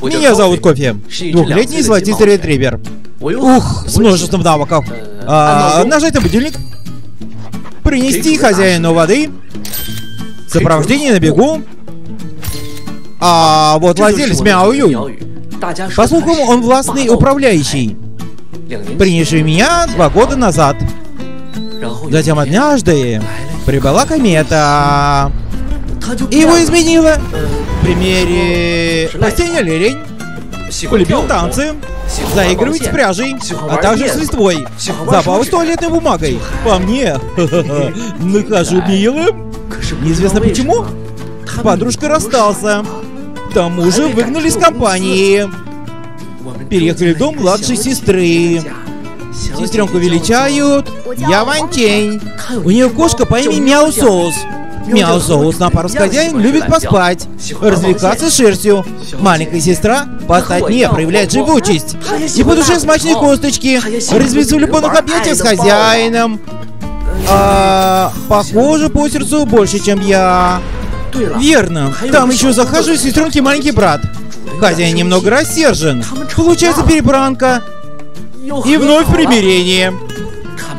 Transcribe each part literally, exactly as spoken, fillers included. Меня зовут Кофе. Двухлетний золотистый ретривер. Ух, с множеством навыков. А, нажать на будильник. Принести хозяину воды. Сопровождение на бегу. А вот владелец Мяо Юй. По слухам, он властный управляющий, принявший меня два года назад. Затем однажды прибыла комета. Его изменила. В примере растения лирень. Полюбил танцы. Заигрывать с пряжей, а также с листвой. Забавы с туалетной бумагой. По мне. Нахожу милым. Неизвестно почему. Подружка расстался. К тому же выгнали из компании. Переехали в дом младшей сестры. Сестренку величают. Я Вантень. У нее кошка по имени Мяу Соус. Мяу Соус на пару с хозяин любит поспать, развлекаться шерстью. Маленькая сестра по статне проявляет живучесть. И по душе смачные косточки. Резвится в любовных объятиях с хозяином. А, похоже, по сердцу больше, чем я. Верно. Там еще захаживают сестренки и маленький брат. Хозяин немного рассержен. Получается перебранка. И вновь примирение.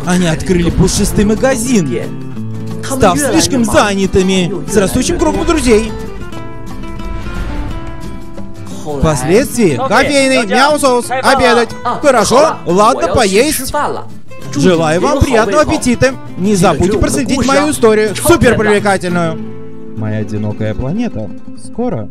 Они открыли пушистый магазин, став слишком занятыми, с растущим кругом друзей. Впоследствии кофейный Мяу Соус обедать. Хорошо, ладно, поесть. Желаю вам приятного аппетита. Не забудьте проследить мою историю, супер привлекательную. Моя одинокая планета. Скоро.